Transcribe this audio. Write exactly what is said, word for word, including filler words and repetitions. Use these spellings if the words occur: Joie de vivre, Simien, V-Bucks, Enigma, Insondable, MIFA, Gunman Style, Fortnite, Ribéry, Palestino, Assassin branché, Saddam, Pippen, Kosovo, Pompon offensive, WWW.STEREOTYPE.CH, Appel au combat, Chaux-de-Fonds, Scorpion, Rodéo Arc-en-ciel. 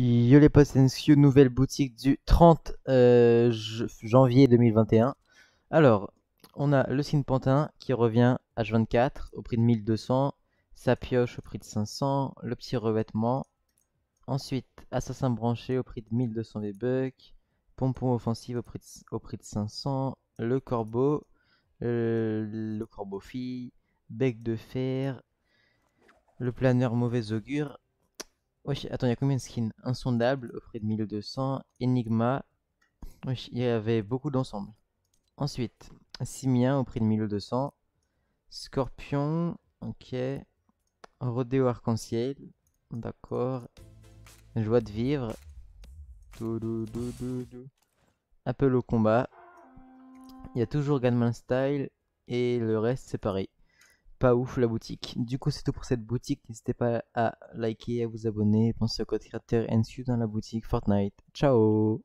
Yolipotenskyou, nouvelle boutique du trente euh, janvier deux mille vingt et un. Alors, on a le signe Pantin qui revient H vingt-quatre au prix de mille deux cents, sa pioche au prix de cinq cents, le petit revêtement. Ensuite, Assassin branché au prix de mille deux cents V-Bucks, Pompon offensive au prix, de, au prix de cinq cents, le corbeau, euh, le corbeau fille, bec de fer, le planeur mauvais augure. Wesh, attends, il y a combien de skins? Insondable au prix de mille deux cents, Enigma, wesh, il y avait beaucoup d'ensemble. Ensuite, Simien au prix de mille deux cents, Scorpion, ok, Rodéo Arc-en-ciel, d'accord. Joie de vivre, dou, dou, dou, dou, dou. Appel au combat, il y a toujours Gunman Style et le reste c'est pareil, pas ouf la boutique. Du coup c'est tout pour cette boutique, n'hésitez pas à liker, à vous abonner, pensez au code créateur E N D S K E W dans la boutique Fortnite, ciao.